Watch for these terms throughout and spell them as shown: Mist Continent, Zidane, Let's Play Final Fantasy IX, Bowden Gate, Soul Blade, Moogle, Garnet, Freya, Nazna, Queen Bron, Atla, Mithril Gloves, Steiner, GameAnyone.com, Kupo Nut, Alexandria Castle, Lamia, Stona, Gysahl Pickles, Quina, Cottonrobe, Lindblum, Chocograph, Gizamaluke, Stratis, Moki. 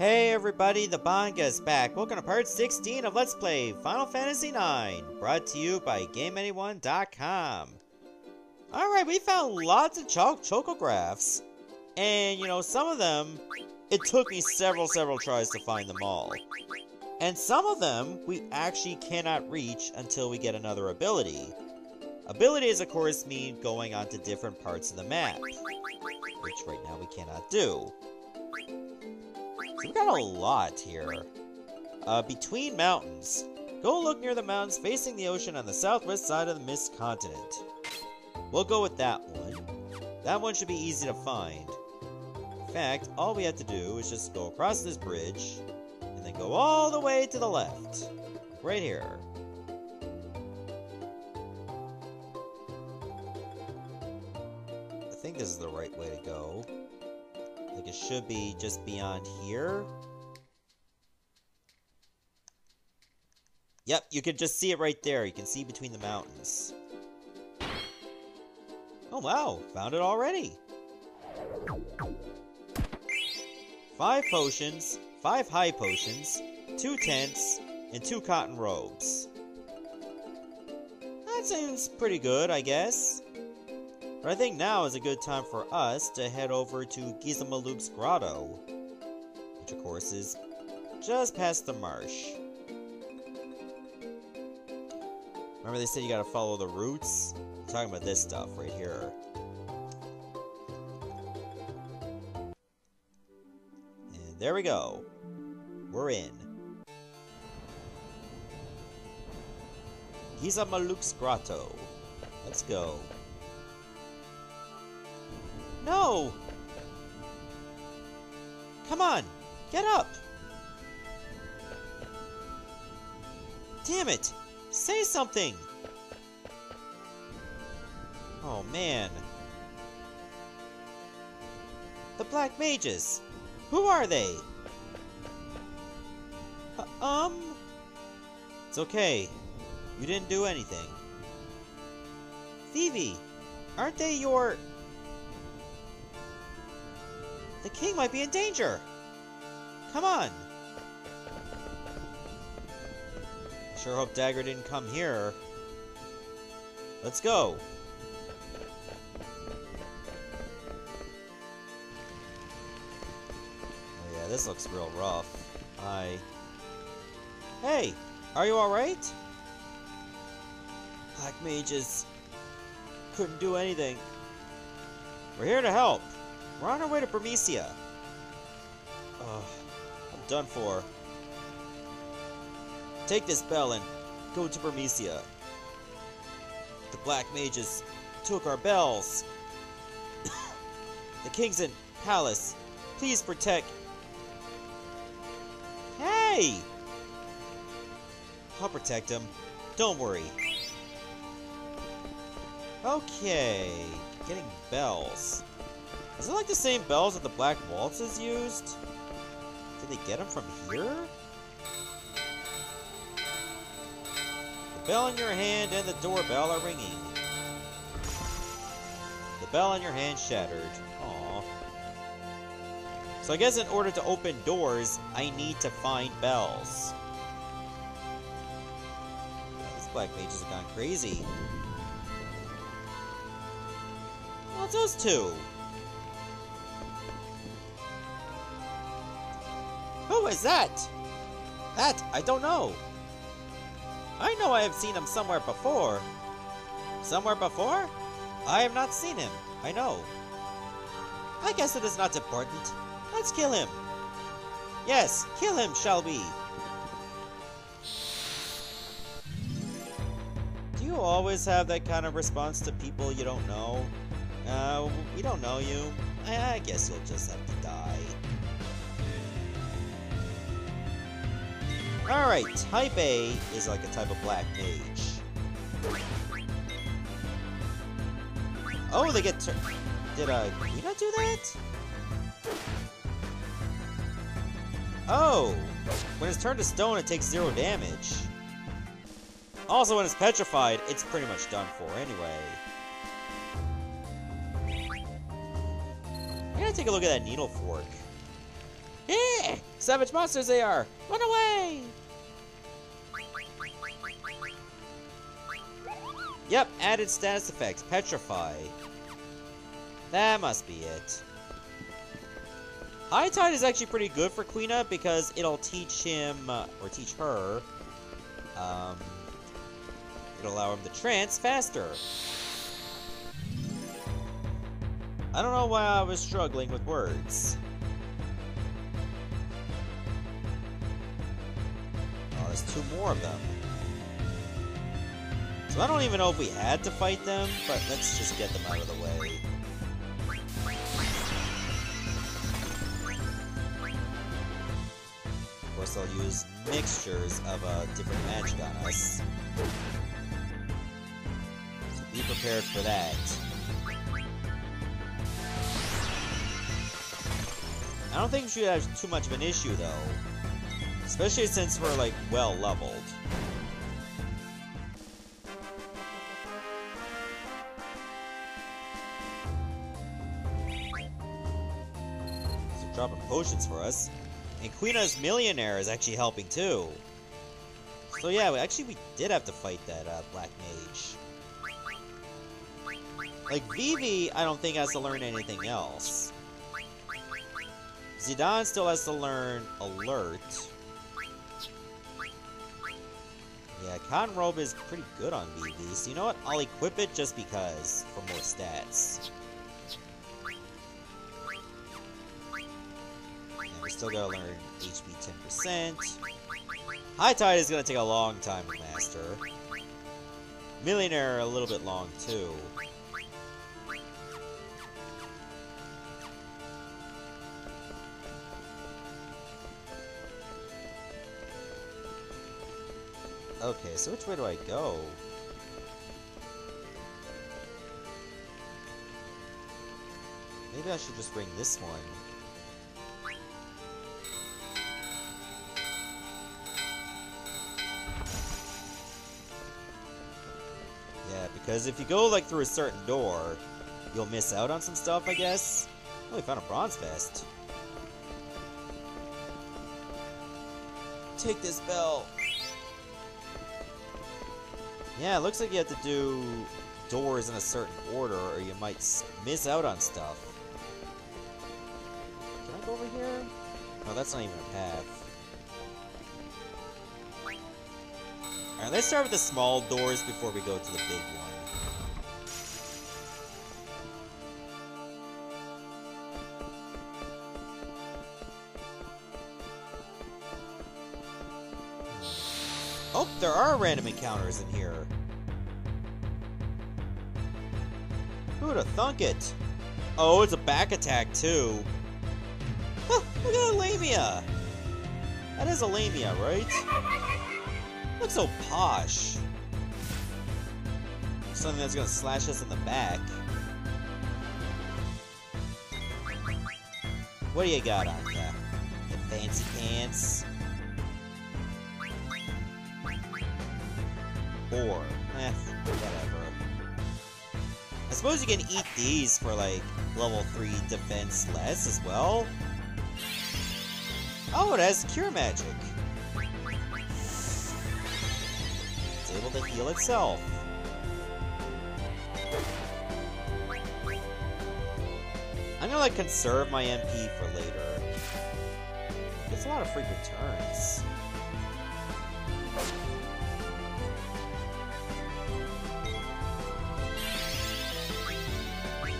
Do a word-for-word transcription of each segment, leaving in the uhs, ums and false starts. Hey everybody, the Banga's back. Welcome to part sixteen of Let's Play Final Fantasy nine, brought to you by Game Anyone dot com. Alright, we found lots of ch chocographs, and you know, some of them, it took me several, several tries to find them all. And some of them, we actually cannot reach until we get another ability. Abilities, of course, mean going onto different parts of the map, which right now we cannot do. So we got a lot here. Uh, between mountains. Go look near the mountains facing the ocean on the southwest side of the Mist Continent. We'll go with that one. That one should be easy to find. In fact, all we have to do is just go across this bridge and then go all the way to the left. Right here. I think this is the right way to go. Like it should be just beyond here. Yep, you can just see it right there. You can see between the mountains. Oh wow, found it already. Five potions, five high potions, two tents, and two cotton robes. That seems pretty good, I guess. But I think now is a good time for us to head over to Gizamaluke's Grotto, which of course is just past the marsh. Remember they said you gotta follow the roots? I'm talking about this stuff right here. And there we go. We're in. Gizamaluke's Grotto. Let's go. No! Come on! Get up! Damn it! Say something! Oh man. The Black Mages! Who are they? Uh, um... It's okay. You didn't do anything. Vivi! Aren't they your... The king might be in danger! Come on! Sure hope Dagger didn't come here. Let's go! Oh yeah, this looks real rough. I... Hey! Are you alright? Black Mages... couldn't do anything. We're here to help! We're on our way to Burmecia. Ugh, I'm done for. Take this bell and go to Burmecia. The Black Mages took our bells. The king's in palace. Please protect... Hey! I'll protect him. Don't worry. Okay. Getting bells. Is it like the same bells that the Black Waltzes used? Did they get them from here? The bell in your hand and the doorbell are ringing. The bell in your hand shattered. Aww. So I guess in order to open doors, I need to find bells. Yeah, these Black Mages have gone crazy. Well, it's those two. Who is that? That, I don't know. I know I have seen him somewhere before. Somewhere before? I have not seen him, I know. I guess it is not important. Let's kill him. Yes, kill him, shall we? Do you always have that kind of response to people you don't know? Uh, we don't know you. I, I guess you'll just have to die. Alright, Type A is like a type of Black Mage. Oh, they get turned. Did uh, Quina do that? Oh! When it's turned to stone, it takes zero damage. Also, when it's petrified, it's pretty much done for anyway. I gotta take a look at that needle fork. Yeah! Savage monsters they are! Run away! Yep, added status effect, petrify. That must be it. High Tide is actually pretty good for Quina because it'll teach him, uh, or teach her, um, it'll allow him to trance faster. I don't know why I was struggling with words. Oh, there's two more of them. So I don't even know if we had to fight them, but let's just get them out of the way. Of course, they'll use mixtures of uh, different magic on us. So be prepared for that. I don't think we should have too much of an issue, though. Especially since we're, like, well leveled. Dropping potions for us, and Quina's millionaire is actually helping too. So yeah, we actually we did have to fight that uh, black mage. Like Vivi, I don't think has to learn anything else. Zidane still has to learn alert. Yeah, Cottonrobe is pretty good on Vivi, so you know what? I'll equip it just because for more stats. Still gotta learn H P ten percent. High Tide is gonna take a long time to master. Millionaire a little bit long too. Okay, so which way do I go? Maybe I should just bring this one. Because if you go like through a certain door, you'll miss out on some stuff, I guess. Oh, we found a bronze vest. Take this bell. Yeah, it looks like you have to do doors in a certain order, or you might miss out on stuff. Can I go over here? No, that's not even a path. Alright, let's start with the small doors before we go to the big one. Oh, there are random encounters in here. Who'd have thunk it? Oh, it's a back attack, too. Huh, look at a Lamia! That is a Lamia, right? Looks so posh. Something that's gonna slash us in the back. What do you got on you? The fancy pants? Or, eh, whatever. I suppose you can eat these for like level three defense less as well. Oh, it has cure magic. Able to heal itself. I'm gonna like conserve my M P for later. It's a lot of frequent turns.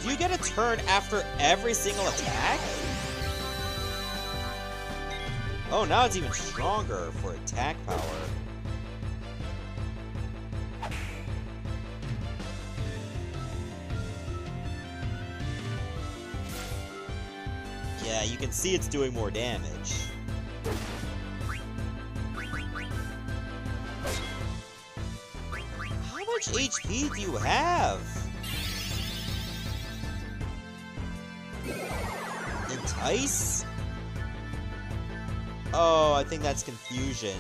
Do you get a turn after every single attack? Oh, now it's even stronger for attack power. You can see it's doing more damage. How much H P do you have? Entice? Oh, I think that's confusion.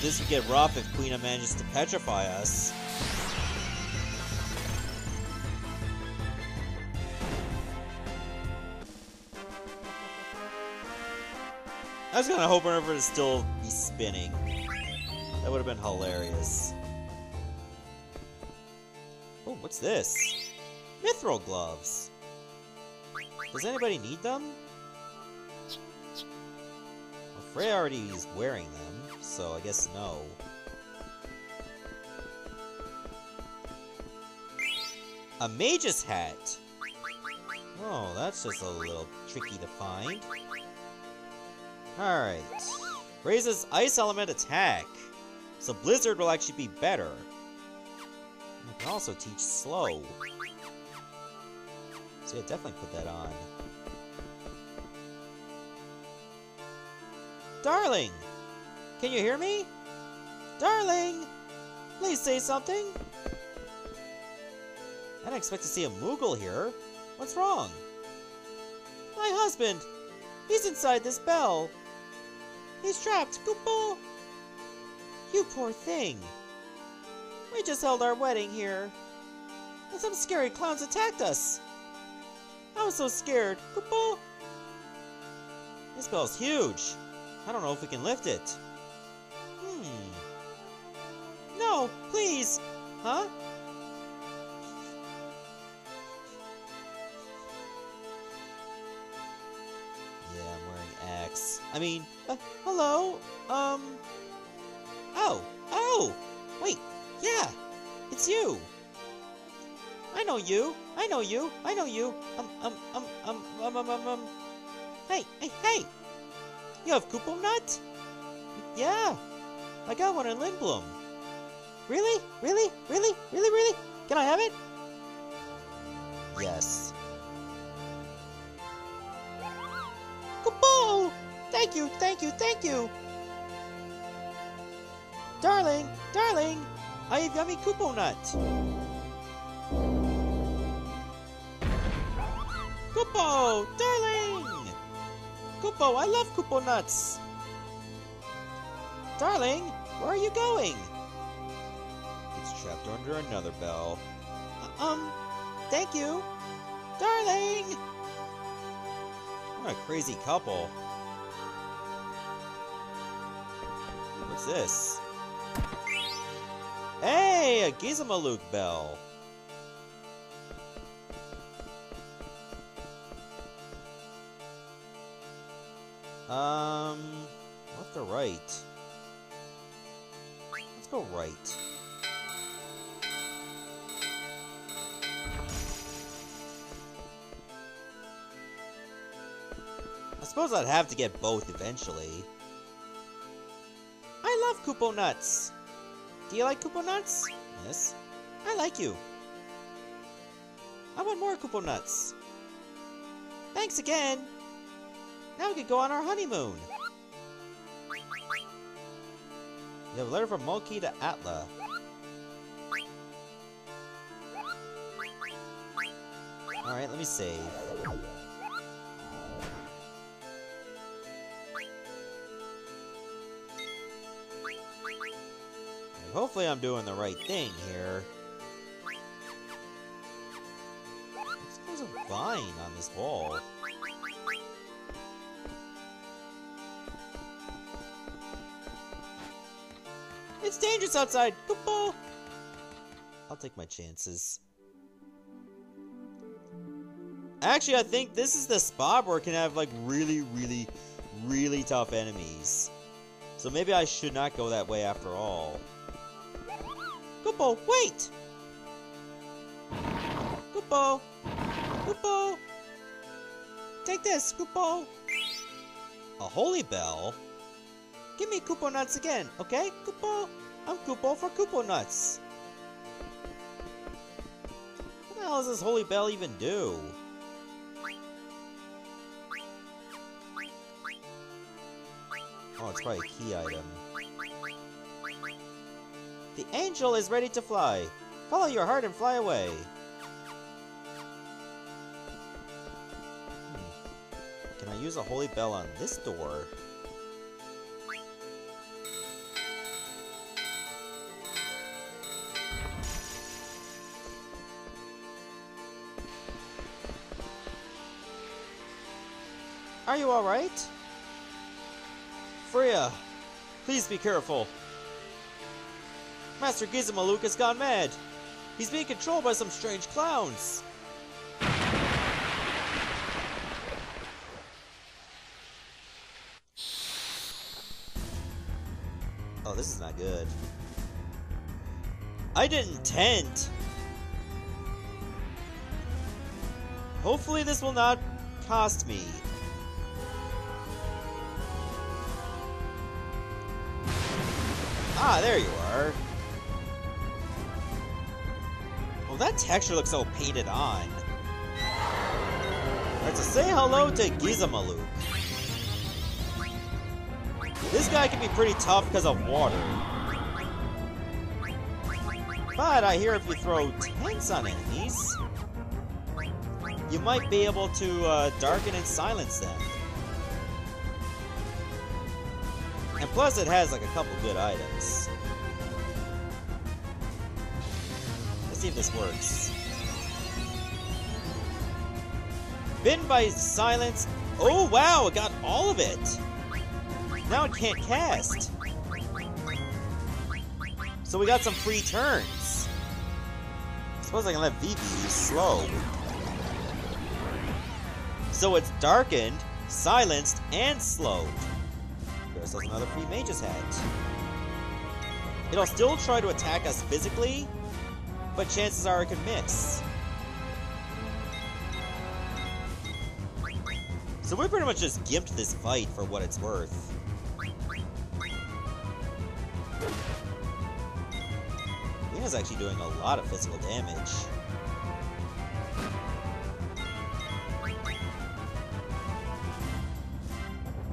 This would get rough if Quina manages to petrify us. I was gonna hope whenever to still be spinning. That would have been hilarious. Oh, what's this? Mithril gloves. Does anybody need them? Well, Frey already is wearing them, so I guess no. A mage's hat. Oh, that's just a little tricky to find. Alright. Raises ice element attack. So Blizzard will actually be better. I can also teach slow. So yeah, definitely put that on. Darling! Can you hear me? Darling! Please say something! I didn't expect to see a Moogle here. What's wrong? My husband! He's inside this bell! He's trapped, Kupo! You poor thing! We just held our wedding here, and some scary clowns attacked us! I was so scared, Kupo! This bell's huge! I don't know if we can lift it. Hmm... No, please! Huh? I mean, uh, hello? Um... Oh! Oh! Wait, yeah! It's you! I know you! I know you! I know you! Um, um, um, um, um, um, um, um... Hey, hey, hey! You have Kupo Nut? Yeah! I got one in Lindblum. Really? Really? Really? Really? Really? Can I have it? Yes. Kupo! Thank you, thank you, thank you! Darling, darling, I have yummy Kupo Nut! Kupo, darling! Kupo, I love Kupo Nuts! Darling, where are you going? It's trapped under another bell. Uh, um, thank you! Darling! What a crazy couple. What's this? Hey! A Gizamaluke bell! Um... Left or right? Let's go right. I suppose I'd have to get both eventually. I love Kupo Nuts! Do you like Kupo Nuts? Yes. I like you. I want more Kupo Nuts. Thanks again! Now we can go on our honeymoon! You have a letter from Moki to Atla. Alright, let me save. Hopefully I'm doing the right thing here. There's a vine on this wall. It's dangerous outside! Kupo! I'll take my chances. Actually, I think this is the spot where it can have like really, really, really tough enemies. So maybe I should not go that way after all. Kupo, wait! Kupo! Kupo! Take this, Kupo! A holy bell? Give me Kupo Nuts again, okay? Kupo! I'm Kupo for Kupo Nuts! What the hell does this holy bell even do? Oh, it's probably a key item. The angel is ready to fly. Follow your heart and fly away. Hmm. Can I use a holy bell on this door? Are you alright? Freya! Please be careful. Master Gizamaluke has gone mad. He's being controlled by some strange clowns. Oh, this is not good. I didn't tent. Hopefully this will not cost me. Ah, there you are. Well, that texture looks so painted on. Let's say hello to Gizamaluke. This guy can be pretty tough because of water. But I hear if you throw tents on enemies, you might be able to uh, darken and silence them. And plus it has like a couple good items. Let's see if this works. Bitten by silence. Oh wow, it got all of it. Now it can't cast. So we got some free turns. I suppose I can let Vivi use slow. So it's darkened, silenced, and slowed. There's another free mage's hat. It'll still try to attack us physically, but chances are it could miss. So we pretty much just gimped this fight for what it's worth. Quina's actually doing a lot of physical damage.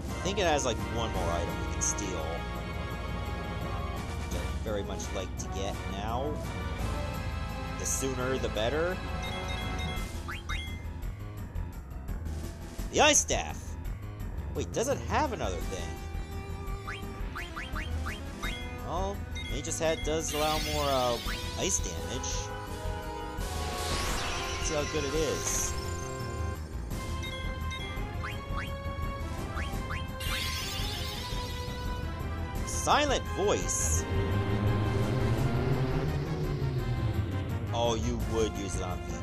I think it has like one more item we can steal, which I'd very much like to get now. The sooner the better. The Ice Staff! Wait, does it have another thing? Well, Mage's Hat does allow more uh, ice damage. Let's see how good it is. Silent Voice. Oh, you would use it on P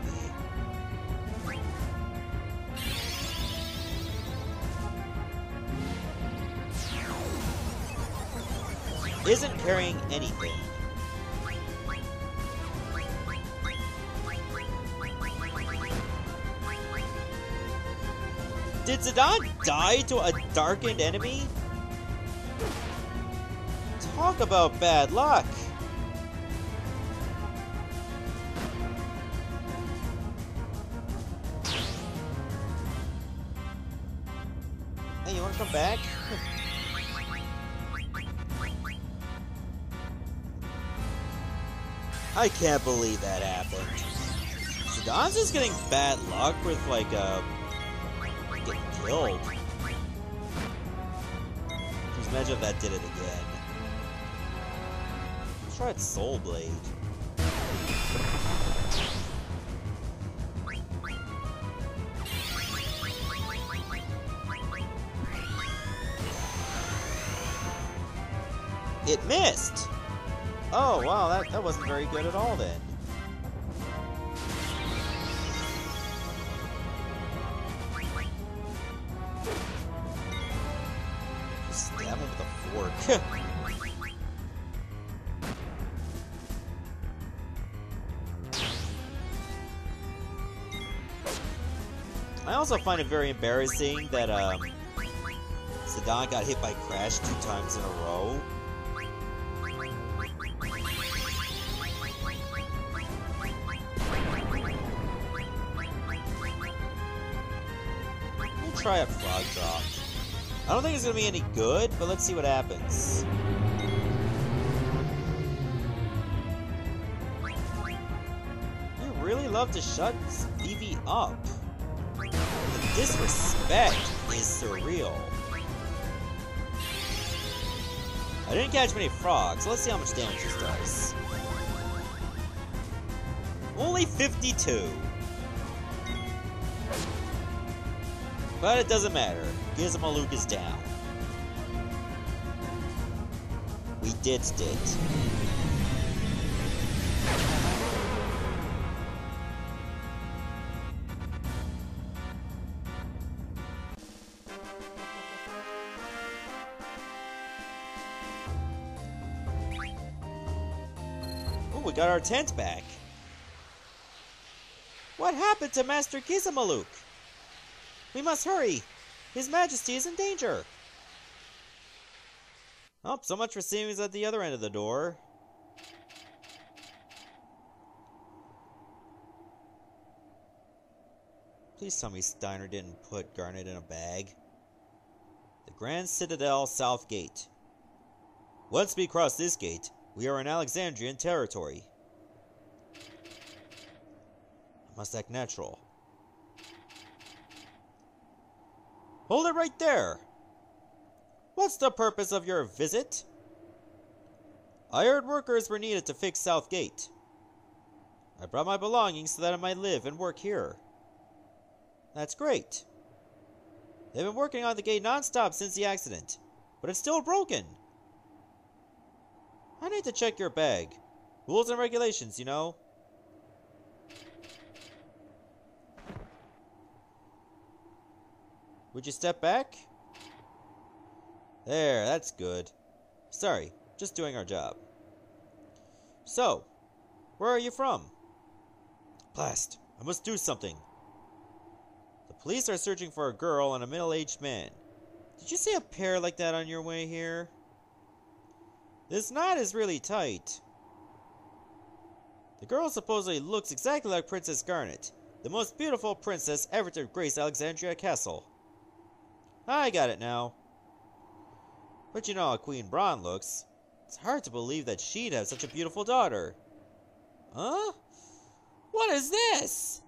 V. Isn't carrying anything. Did Zidane die to a darkened enemy? Talk about bad luck. Hey, you wanna come back? I can't believe that happened. Zidane's just getting bad luck with like uh getting killed. Just imagine if that did it again. Let's try it Soul Blade. It missed! Oh, wow, that, that wasn't very good at all then. Just stab him with a fork. I also find it very embarrassing that um, Zidane got hit by Crash two times in a row. Try a frog drop. I don't think it's gonna be any good, but let's see what happens. You really love to shut Vivi up. The disrespect is surreal. I didn't catch many frogs, so let's see how much damage this does. Only fifty-two. But it doesn't matter. Gizamaluke is down. We did did. Oh, we got our tent back. What happened to Master Gizamaluke? We must hurry. His Majesty is in danger. Oh, so much for seeing us at the other end of the door. Please tell me Steiner didn't put Garnet in a bag. The Grand Citadel South Gate. Once we cross this gate, we are in Alexandrian territory. I must act natural. Hold it right there! What's the purpose of your visit? I heard workers were needed to fix South Gate. I brought my belongings so that I might live and work here. That's great. They've been working on the gate non-stop since the accident, but it's still broken. I need to check your bag. Rules and regulations, you know. Would you step back? There, that's good. Sorry, just doing our job. So, where are you from? Blast, I must do something. The police are searching for a girl and a middle-aged man. Did you see a pair like that on your way here? This knot is really tight. The girl supposedly looks exactly like Princess Garnet, the most beautiful princess ever to grace Alexandria Castle. I got it now. But you know how Queen Bron looks. It's hard to believe that she'd have such a beautiful daughter. Huh? What is this?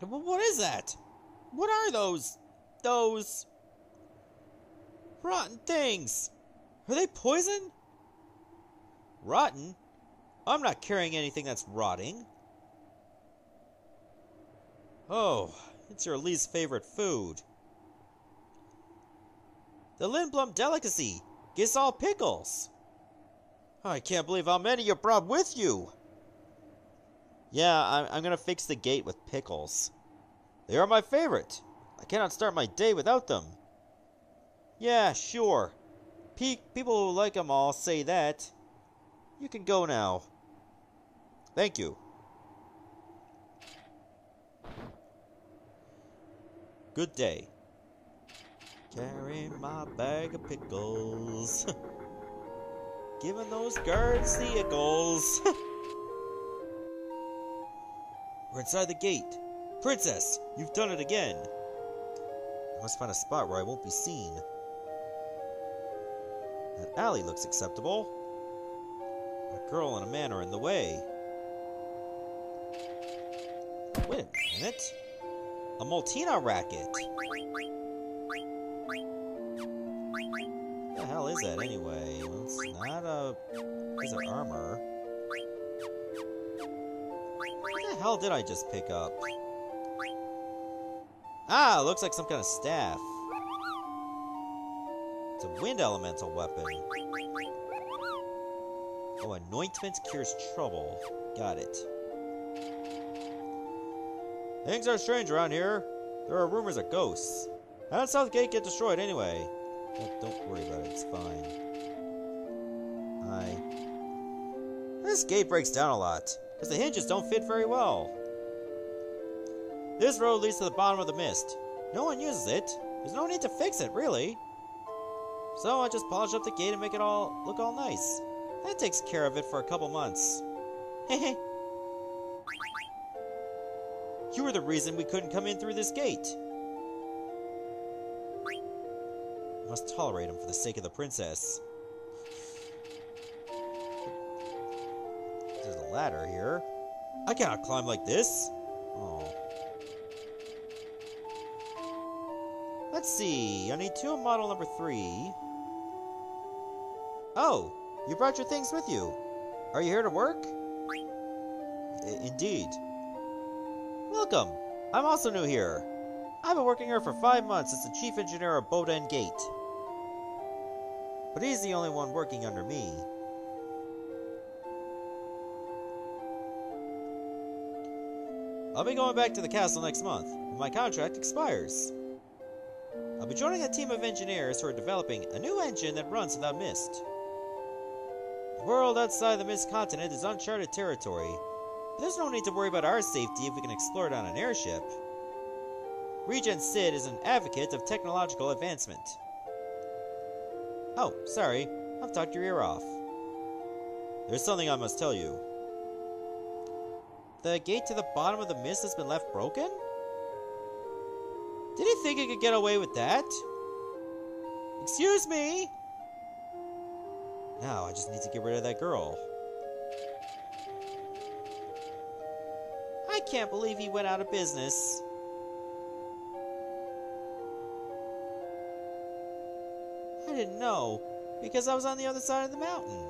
What is that? What are those... those... rotten things? Are they poison? Rotten? I'm not carrying anything that's rotting. Oh, it's your least favorite food. The Lindblum delicacy, Gysahl Pickles. Oh, I can't believe how many you brought with you. Yeah, I'm, I'm gonna fix the gate with pickles. They are my favorite. I cannot start my day without them. Yeah, sure. Pe- people who like them all say that. You can go now. Thank you. Good day. Carry my bag of pickles. Giving those guards the ickles. We're inside the gate. Princess, you've done it again. I must find a spot where I won't be seen. That alley looks acceptable. A girl and a man are in the way. Wait a minute. A Moltina racket. What the hell is that anyway? It's not a... it's an armor. What the hell did I just pick up? Ah, looks like some kind of staff. It's a wind elemental weapon. Oh, anointment cures trouble. Got it. Things are strange around here. There are rumors of ghosts. How did South Gate get destroyed anyway? Oh, don't worry about it, it's fine. Hi. This gate breaks down a lot, because the hinges don't fit very well. This road leads to the bottom of the mist. No one uses it. There's no need to fix it, really. So I just polish up the gate and make it all look all nice. That takes care of it for a couple months. Hehe. You were the reason we couldn't come in through this gate. Must tolerate him for the sake of the princess. There's a ladder here. I cannot climb like this. Oh. Let's see. I need two of model number three. Oh, you brought your things with you. Are you here to work? I- indeed. Welcome. I'm also new here. I've been working here for five months as the chief engineer of Bowden Gate. but he's the only one working under me. I'll be going back to the castle next month, when my contract expires. I'll be joining a team of engineers who are developing a new engine that runs without mist. The world outside the Mist Continent is uncharted territory. There's no need to worry about our safety if we can explore it on an airship. Regent Sid is an advocate of technological advancement. Oh, sorry. I've talked your ear off. There's something I must tell you. The gate to the bottom of the mist has been left broken? Did he think he could get away with that? Excuse me! Now I just need to get rid of that girl. I can't believe he went out of business. I didn't know, because I was on the other side of the mountain.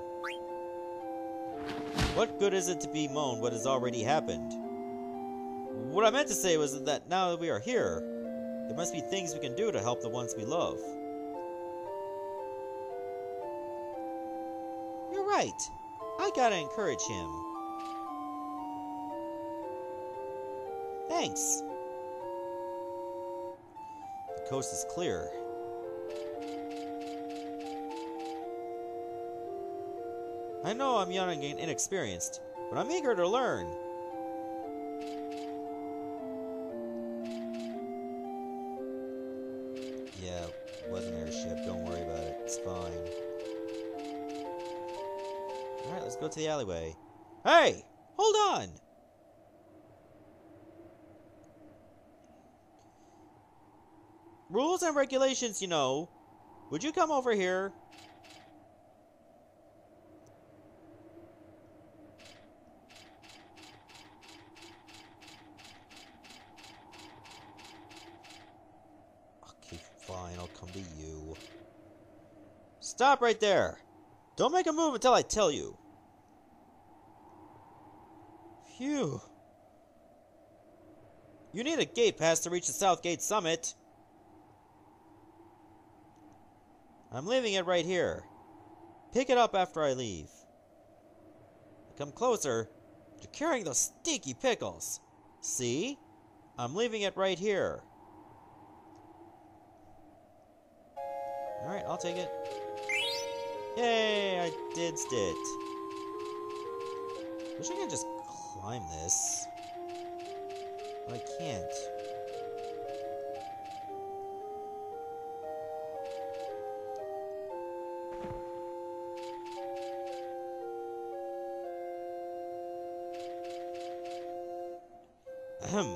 What good is it to bemoan what has already happened? What I meant to say was that now that we are here, there must be things we can do to help the ones we love. You're right. I gotta encourage him. Thanks. The coast is clear. I know I'm young and inexperienced, but I'm eager to learn. Yeah, it was an airship. Don't worry about it. It's fine. Alright, let's go to the alleyway. Hey! Hold on! Rules and regulations, you know. Would you come over here? Stop right there! Don't make a move until I tell you! Phew. You need a gate pass to reach the South Gate summit! I'm leaving it right here. Pick it up after I leave. Come closer. You're carrying those stinky pickles! See? I'm leaving it right here. Alright, I'll take it. Yay, I didsed it. Wish I could just climb this. But I can't. Ahem.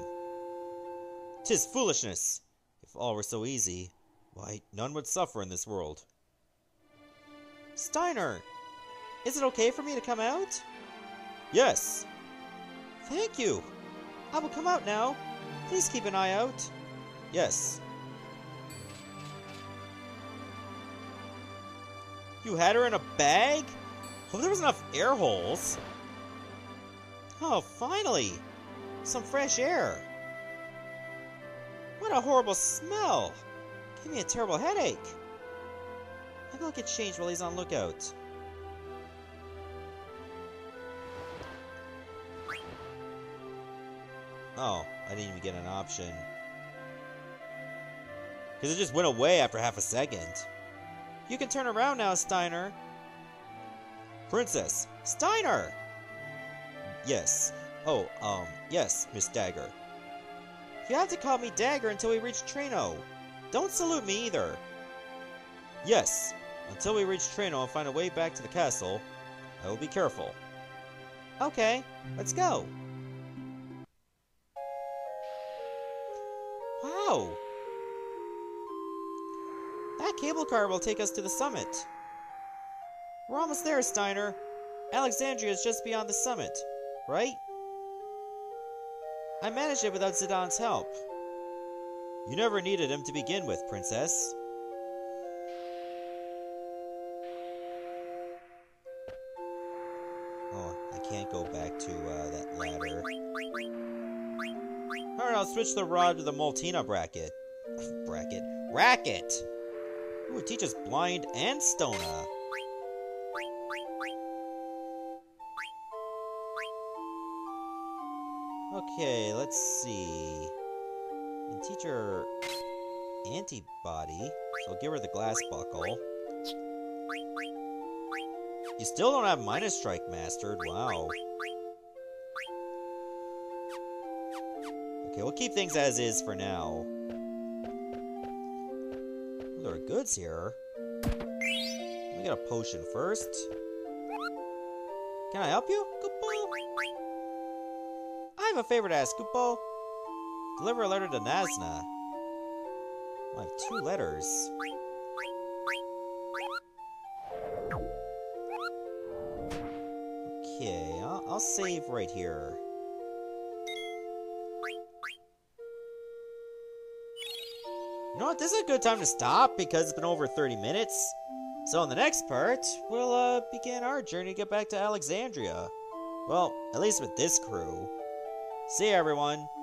'Tis foolishness. If all were so easy, why, none would suffer in this world. Steiner! Is it okay for me to come out? Yes! Thank you! I will come out now. Please keep an eye out. Yes. You had her in a bag? Hope there was enough air holes. Oh, finally! Some fresh air. What a horrible smell! Give me a terrible headache. Maybe I'll get changed while he's on lookout. Oh, I didn't even get an option. Because it just went away after half a second. You can turn around now, Steiner. Princess! Steiner! Yes. Oh, um, yes, Miss Dagger. You have to call me Dagger until we reach Treno. Don't salute me either. Yes. Until we reach Treno and find a way back to the castle, I will be careful. Okay, let's go. Wow. That cable car will take us to the summit. We're almost there, Steiner. Alexandria is just beyond the summit, right? I managed it without Zidane's help. You never needed him to begin with, Princess. Oh, I can't go back to uh, that ladder. Alright, I'll switch the rod to the Moltina bracket. Bracket. Racket! Ooh, it teaches Blind and Stona. Okay, let's see. And teach her Antibody, so give her the Glass Buckle. You still don't have Minus Strike mastered, wow. Okay, we'll keep things as is for now. There are goods here. We got a potion first. Can I help you, Kupo? I have a favor to ask, Kupo. Deliver a letter to Nazna. I have two letters. Okay, I'll, I'll save right here. You know what, this is a good time to stop because it's been over thirty minutes. So in the next part, we'll uh, begin our journey to get back to Alexandria. Well, at least with this crew. See you, everyone.